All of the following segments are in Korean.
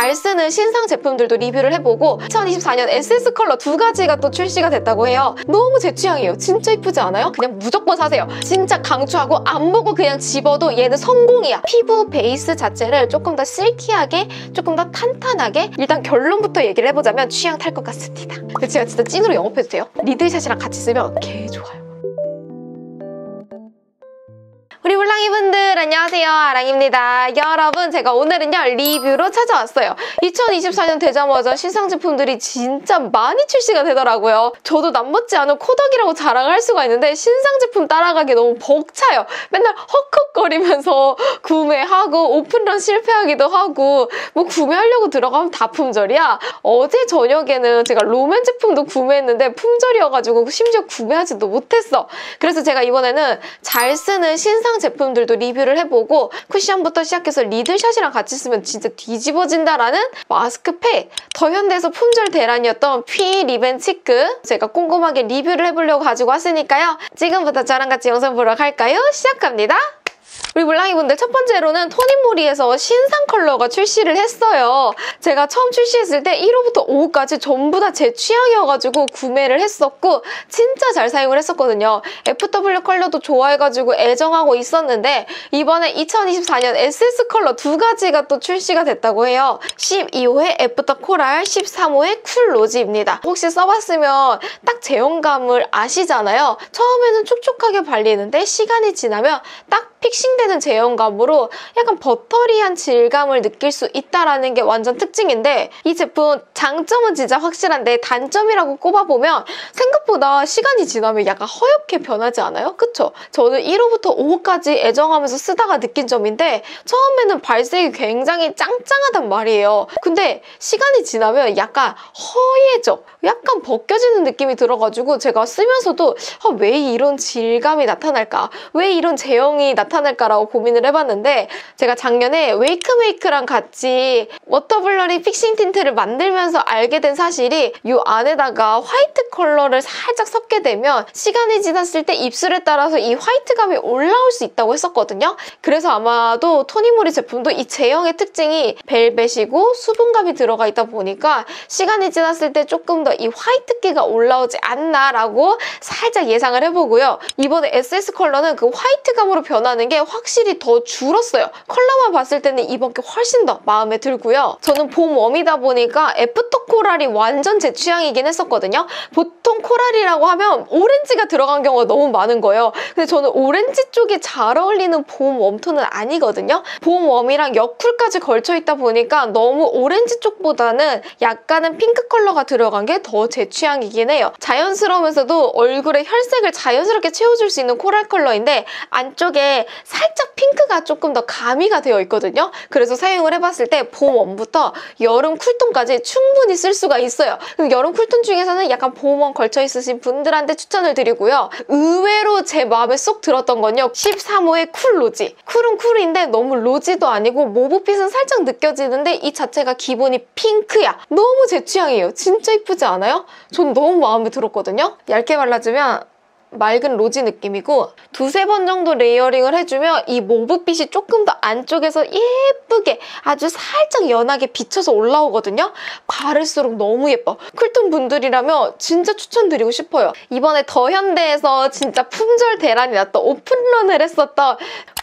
잘 쓰는 신상 제품들도 리뷰를 해보고 2024년 SS 컬러 두 가지가 또 출시가 됐다고 해요. 너무 제 취향이에요. 진짜 예쁘지 않아요? 그냥 무조건 사세요. 진짜 강추하고 안 보고 그냥 집어도 얘는 성공이야. 피부 베이스 자체를 조금 더 실키하게, 조금 더 탄탄하게, 일단 결론부터 얘기를 해보자면 취향 탈 것 같습니다. 근데 제가 진짜 찐으로 영업해도 돼요? 리들샷이랑 같이 쓰면 개 좋아요. 우리 홀랑이분들 안녕하세요, 아랑입니다. 여러분, 제가 오늘은요 리뷰로 찾아왔어요. 2024년 되자마자 신상 제품들이 진짜 많이 출시가 되더라고요. 저도 남못지 않은 코덕이라고 자랑을 할 수가 있는데 신상 제품 따라가기 너무 벅차요. 맨날 헉헉거리면서 구매하고 오픈런 실패하기도 하고, 뭐 구매하려고 들어가면 다 품절이야. 어제 저녁에는 제가 롬앤 제품도 구매했는데 품절이어가지고 심지어 구매하지도 못했어. 그래서 제가 이번에는 잘 쓰는 신상 제품들도 리뷰를 해보고 쿠션부터 시작해서 리들샷이랑 같이 쓰면 진짜 뒤집어진다라는 마스크팩, 더 현대에서 품절 대란이었던 퓨이 립앤 치크, 제가 꼼꼼하게 리뷰를 해보려고 가지고 왔으니까요. 지금부터 저랑 같이 영상 보러 갈까요? 시작합니다. 우리 물랑이분들, 첫 번째로는 토니모리에서 신상 컬러가 출시를 했어요. 제가 처음 출시했을 때 1호부터 5호까지 전부 다 제 취향이어가지고 구매를 했었고 진짜 잘 사용을 했었거든요. FW 컬러도 좋아해가지고 애정하고 있었는데 이번에 2024년 SS 컬러 두 가지가 또 출시가 됐다고 해요. 12호의 애프터 코랄, 13호의 쿨 로지입니다. 혹시 써봤으면 딱 제형감을 아시잖아요. 처음에는 촉촉하게 발리는데 시간이 지나면 딱 픽싱되는 제형감으로 약간 버터리한 질감을 느낄 수 있다는 게 완전 특징인데, 이 제품 장점은 진짜 확실한데 단점이라고 꼽아보면 생각보다 시간이 지나면 약간 허옇게 변하지 않아요? 그쵸? 저는 1호부터 5호까지 애정하면서 쓰다가 느낀 점인데 처음에는 발색이 굉장히 짱짱하단 말이에요. 근데 시간이 지나면 약간 허예져, 약간 벗겨지는 느낌이 들어가지고 제가 쓰면서도 왜 이런 질감이 나타날까? 왜 이런 제형이 나타날까라고 고민을 해봤는데, 제가 작년에 웨이크메이크랑 같이 워터블러리 픽싱 틴트를 만들면서 알게 된 사실이, 이 안에다가 화이트 컬러를 살짝 섞게 되면 시간이 지났을 때 입술에 따라서 이 화이트감이 올라올 수 있다고 했었거든요. 그래서 아마도 토니모리 제품도 이 제형의 특징이 벨벳이고 수분감이 들어가 있다 보니까 시간이 지났을 때 조금 더 이 화이트기가 올라오지 않나라고 살짝 예상을 해보고요. 이번에 SS 컬러는 그 화이트감으로 변화하는 게 확실히 더 줄었어요. 컬러만 봤을 때는 이번 게 훨씬 더 마음에 들고요. 저는 봄 웜이다 보니까 애프터 코랄이 완전 제 취향이긴 했었거든요. 보통 코랄이라고 하면 오렌지가 들어간 경우가 너무 많은 거예요. 근데 저는 오렌지 쪽에 잘 어울리는 봄 웜톤은 아니거든요. 봄 웜이랑 여쿨까지 걸쳐있다 보니까 너무 오렌지 쪽보다는 약간은 핑크 컬러가 들어간 게 더 제 취향이긴 해요. 자연스러우면서도 얼굴에 혈색을 자연스럽게 채워줄 수 있는 코랄 컬러인데 안쪽에 살짝 핑크가 조금 더 가미가 되어 있거든요. 그래서 사용을 해봤을 때 봄 웜부터 여름 쿨톤까지 충분히 쓸 수가 있어요. 여름 쿨톤 중에서는 약간 봄 웜 걸쳐 있으신 분들한테 추천을 드리고요. 의외로 제 마음에 쏙 들었던 건요, 13호의 쿨 로지. 쿨은 쿨인데 너무 로지도 아니고 모브빛은 살짝 느껴지는데 이 자체가 기본이 핑크야. 너무 제 취향이에요. 진짜 예쁘지 않아요? 전 너무 마음에 들었거든요. 얇게 발라주면 맑은 로지 느낌이고, 두세 번 정도 레이어링을 해주면 이 모브빛이 조금 더 안쪽에서 예쁘게 아주 살짝 연하게 비쳐서 올라오거든요. 바를수록 너무 예뻐. 쿨톤 분들이라면 진짜 추천드리고 싶어요. 이번에 더 현대에서 진짜 품절 대란이 났던, 오픈런을 했었던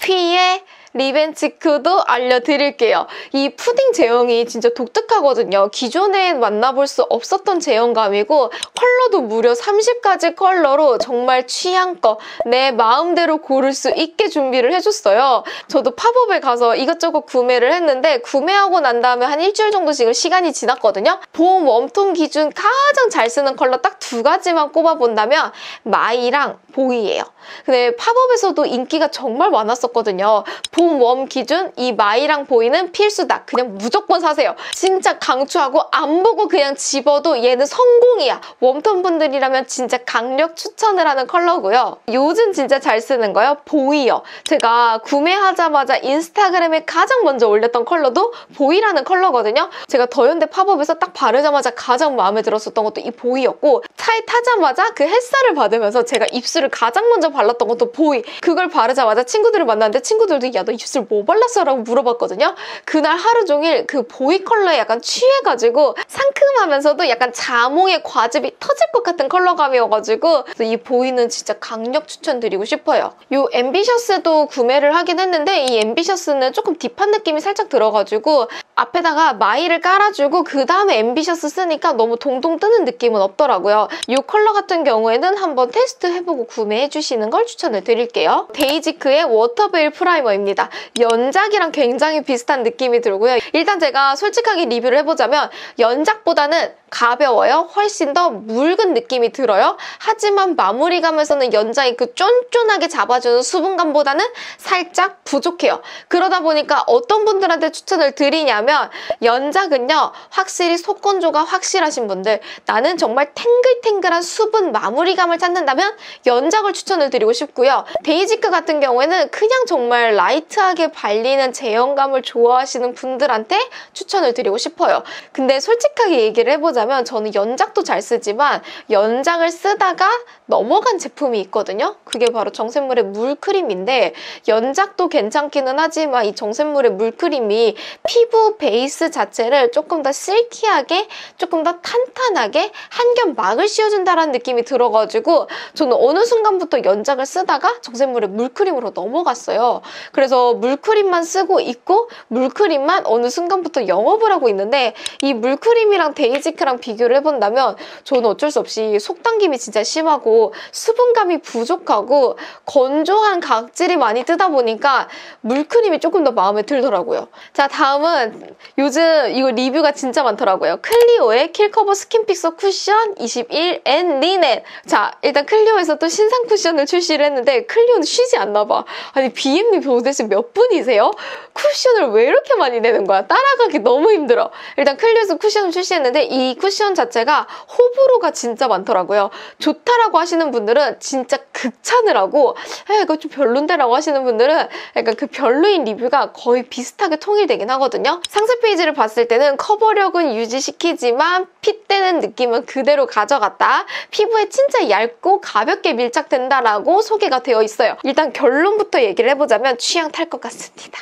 퓨이의 립앤치크도 알려드릴게요. 이 푸딩 제형이 진짜 독특하거든요. 기존엔 만나볼 수 없었던 제형감이고 컬러도 무려 30가지 컬러로 정말 취향껏 내 마음대로 고를 수 있게 준비를 해줬어요. 저도 팝업에 가서 이것저것 구매를 했는데 구매하고 난 다음에 한 일주일 정도씩 시간이 지났거든요. 봄 웜톤 기준 가장 잘 쓰는 컬러 딱 두 가지만 꼽아본다면 마이랑 보이예요. 근데 팝업에서도 인기가 정말 많았었거든요. 봄 웜 기준 이 마이랑 보이는 필수다. 그냥 무조건 사세요. 진짜 강추하고 안 보고 그냥 집어도 얘는 성공이야. 웜톤 분들이라면 진짜 강력 추천을 하는 컬러고요. 요즘 진짜 잘 쓰는 거요, 보이요. 제가 구매하자마자 인스타그램에 가장 먼저 올렸던 컬러도 보이라는 컬러거든요. 제가 더현대 팝업에서 딱 바르자마자 가장 마음에 들었었던 것도 이 보이였고, 차에 타자마자 그 햇살을 받으면서 제가 입술을 가장 먼저 발랐던 것도 보이. 그걸 바르자마자 친구들을 만났는데 친구들도, 야, 너 입술 뭐 발랐어? 라고 물어봤거든요. 그날 하루 종일 그 보이 컬러에 약간 취해가지고 상큼하면서도 약간 자몽의 과즙이 터질 것 같은 컬러감이어가지고 이 보이는 진짜 강력 추천드리고 싶어요. 이 앰비셔스도 구매를 하긴 했는데 이 앰비셔스는 조금 딥한 느낌이 살짝 들어가지고 앞에다가 마이를 깔아주고 그 다음에 앰비셔스 쓰니까 너무 동동 뜨는 느낌은 없더라고요. 이 컬러 같은 경우에는 한번 테스트해보고 구매해주시는 걸 추천을 드릴게요. 데이지크의 워터베일 프라이머입니다. 연작이랑 굉장히 비슷한 느낌이 들고요. 일단 제가 솔직하게 리뷰를 해보자면 연작보다는 가벼워요. 훨씬 더 묽은 느낌이 들어요. 하지만 마무리감에서는 연작이 그 쫀쫀하게 잡아주는 수분감보다는 살짝 부족해요. 그러다 보니까 어떤 분들한테 추천을 드리냐면 연작은요, 확실히 속건조가 확실하신 분들, 나는 정말 탱글탱글한 수분 마무리감을 찾는다면 연작을 추천을 드리고 싶고요. 데이지크 같은 경우에는 그냥 정말 라이트하게 발리는 제형감을 좋아하시는 분들한테 추천을 드리고 싶어요. 근데 솔직하게 얘기를 해보자 면 저는 연작도 잘 쓰지만 연작을 쓰다가 넘어간 제품이 있거든요. 그게 바로 정샘물의 물크림인데 연작도 괜찮기는 하지만 이 정샘물의 물크림이 피부 베이스 자체를 조금 더 실키하게, 조금 더 탄탄하게 한 겹 막을 씌워준다는 느낌이 들어가지고 저는 어느 순간부터 연작을 쓰다가 정샘물의 물크림으로 넘어갔어요. 그래서 물크림만 쓰고 있고 물크림만 어느 순간부터 영업을 하고 있는데 이 물크림이랑 데이지크 랑 비교를 해본다면 저는 어쩔 수 없이 속당김이 진짜 심하고 수분감이 부족하고 건조한 각질이 많이 뜨다 보니까 물크림이 조금 더 마음에 들더라고요. 자, 다음은 요즘 이거 리뷰가 진짜 많더라고요. 클리오의 킬커버 스킨픽서 쿠션 21N 리넨. 자, 일단 클리오에서 또 신상 쿠션을 출시를 했는데 클리오는 쉬지 않나 봐. 아니 BM님 도대체 몇 분이세요? 쿠션을 왜 이렇게 많이 내는 거야? 따라가기 너무 힘들어. 일단 클리오에서 쿠션을 출시했는데 이 쿠션 자체가 호불호가 진짜 많더라고요. 좋다라고 하시는 분들은 진짜 극찬을 하고 이거 좀 별론데 라고 하시는 분들은 약간 그 별로인 리뷰가 거의 비슷하게 통일되긴 하거든요. 상세 페이지를 봤을 때는 커버력은 유지시키지만 핏되는 느낌은 그대로 가져갔다. 피부에 진짜 얇고 가볍게 밀착된다 라고 소개가 되어 있어요. 일단 결론부터 얘기를 해보자면 취향 탈 것 같습니다.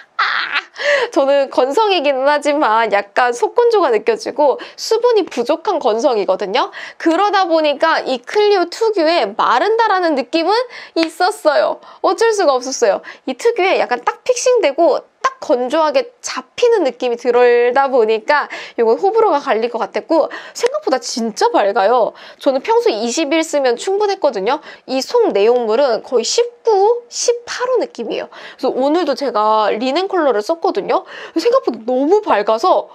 저는 건성이기는 하지만 약간 속건조가 느껴지고 수분이 부족한 건성이거든요. 그러다 보니까 이 클리오 특유의 마른다라는 느낌은 있었어요. 어쩔 수가 없었어요. 이 특유의 약간 딱 픽싱되고 딱 건조하게 잡히는 느낌이 들다 보니까 이건 호불호가 갈릴 것 같았고 생각보다 진짜 밝아요. 저는 평소 20일 쓰면 충분했거든요. 이 속 내용물은 거의 19, 18호 느낌이에요. 그래서 오늘도 제가 리넨 컬러를 썼거든요. 생각보다 너무 밝아서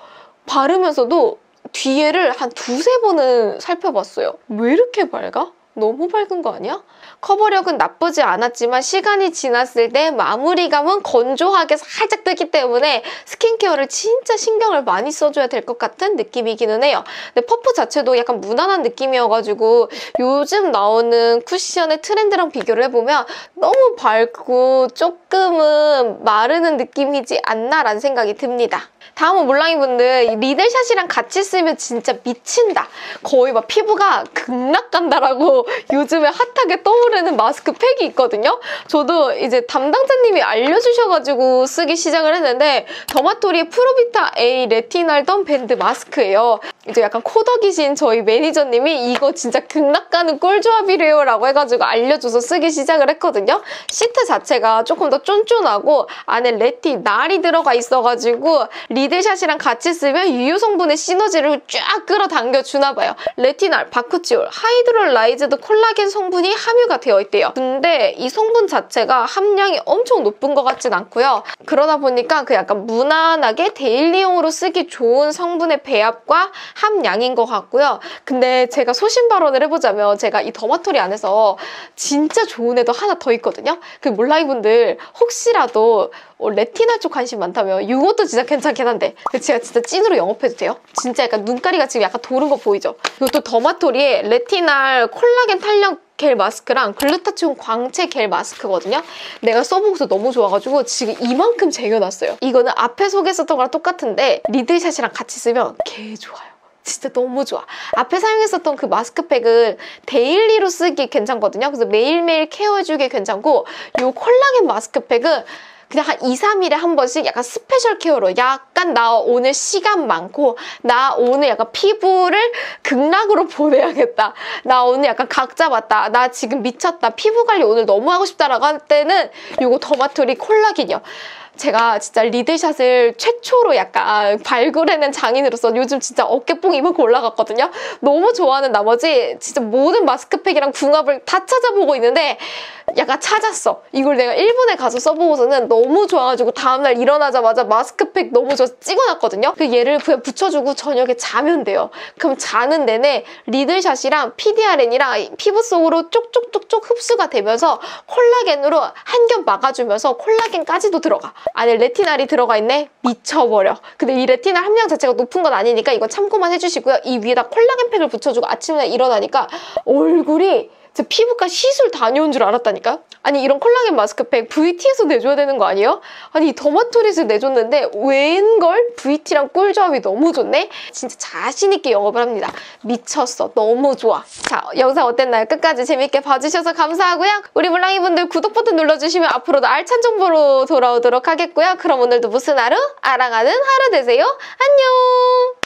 바르면서도 뒤에를 한 두세 번은 살펴봤어요. 왜 이렇게 밝아? 너무 밝은 거 아니야? 커버력은 나쁘지 않았지만 시간이 지났을 때 마무리감은 건조하게 살짝 뜨기 때문에 스킨케어를 진짜 신경을 많이 써줘야 될 것 같은 느낌이기는 해요. 근데 퍼프 자체도 약간 무난한 느낌이어가지고 요즘 나오는 쿠션의 트렌드랑 비교를 해보면 너무 밝고 조금은 마르는 느낌이지 않나라는 생각이 듭니다. 다음은 몰랑이분들, 리들샷이랑 같이 쓰면 진짜 미친다, 거의 막 피부가 극락간다라고 요즘에 핫하게 떠오르는 마스크팩이 있거든요. 저도 이제 담당자님이 알려주셔가지고 쓰기 시작을 했는데 더마토리의 프로비타 A 레티날 덤 밴드 마스크예요. 이제 약간 코덕이신 저희 매니저님이 이거 진짜 극락가는 꿀조합이래요 라고 해가지고 알려줘서 쓰기 시작을 했거든요. 시트 자체가 조금 더 쫀쫀하고 안에 레티날이 들어가 있어가지고 리들샷이랑 같이 쓰면 유효 성분의 시너지를 쫙 끌어당겨 주나봐요. 레티날, 바쿠치올, 하이드롤라이즈드 콜라겐 성분이 함유가 되어 있대요. 근데 이 성분 자체가 함량이 엄청 높은 것 같진 않고요. 그러다 보니까 그 약간 무난하게 데일리용으로 쓰기 좋은 성분의 배합과 함량인 것 같고요. 근데 제가 소신 발언을 해보자면 제가 이 더마토리 안에서 진짜 좋은 애도 하나 더 있거든요. 그 몰라이분들 혹시라도 레티날 쪽 관심 많다면 이것도 진짜 괜찮긴 한데 제가 진짜 찐으로 영업해도 돼요? 진짜 약간 눈가리가 지금 약간 도는 거 보이죠? 이것도 더마토리의 레티날 콜라겐 탄력 겔 마스크랑 글루타치온 광채 겔 마스크거든요. 내가 써보고서 너무 좋아가지고 지금 이만큼 쟁여놨어요. 이거는 앞에 소개했었던 거랑 똑같은데 리들샷이랑 같이 쓰면 개 좋아요. 진짜 너무 좋아. 앞에 사용했었던 그 마스크팩은 데일리로 쓰기 괜찮거든요. 그래서 매일매일 케어해주기 괜찮고 이 콜라겐 마스크팩은 그냥 한 2~3일에 한 번씩 약간 스페셜 케어로 약간 나 오늘 시간 많고 나 오늘 약간 피부를 극락으로 보내야겠다. 나 오늘 약간 각 잡았다. 나 지금 미쳤다. 피부 관리 오늘 너무 하고 싶다라고 할 때는 요거 더마토리 콜라겐이요. 제가 진짜 리들샷을 최초로 약간 발굴해낸 장인으로서 요즘 진짜 어깨뽕 이만큼 올라갔거든요. 너무 좋아하는 나머지 진짜 모든 마스크팩이랑 궁합을 다 찾아보고 있는데 약간 찾았어. 이걸 내가 일본에 가서 써보고서는 너무 좋아가지고 다음날 일어나자마자 마스크팩 너무 좋아서 찍어놨거든요. 그 얘를 그냥 붙여주고 저녁에 자면 돼요. 그럼 자는 내내 리들샷이랑 PDRN이랑 피부 속으로 쪽쪽쪽쪽 흡수가 되면서 콜라겐으로 한 겹 막아주면서 콜라겐까지도 들어가. 안에 레티날이 들어가 있네? 미쳐버려. 근데 이 레티날 함량 자체가 높은 건 아니니까 이건 참고만 해주시고요. 이 위에다 콜라겐팩을 붙여주고 아침에 일어나니까 얼굴이 제 피부과 시술 다녀온 줄 알았다니까요? 아니 이런 콜라겐 마스크팩 VT에서 내줘야 되는 거 아니에요? 아니 이 더마토리에서 내줬는데 웬걸? VT랑 꿀조합이 너무 좋네? 진짜 자신있게 영업을 합니다. 미쳤어. 너무 좋아. 자, 영상 어땠나요? 끝까지 재밌게 봐주셔서 감사하고요. 우리 물랑이분들 구독 버튼 눌러주시면 앞으로도 알찬 정보로 돌아오도록 하겠고요. 그럼 오늘도 무슨 하루? 아랑하는 하루 되세요. 안녕!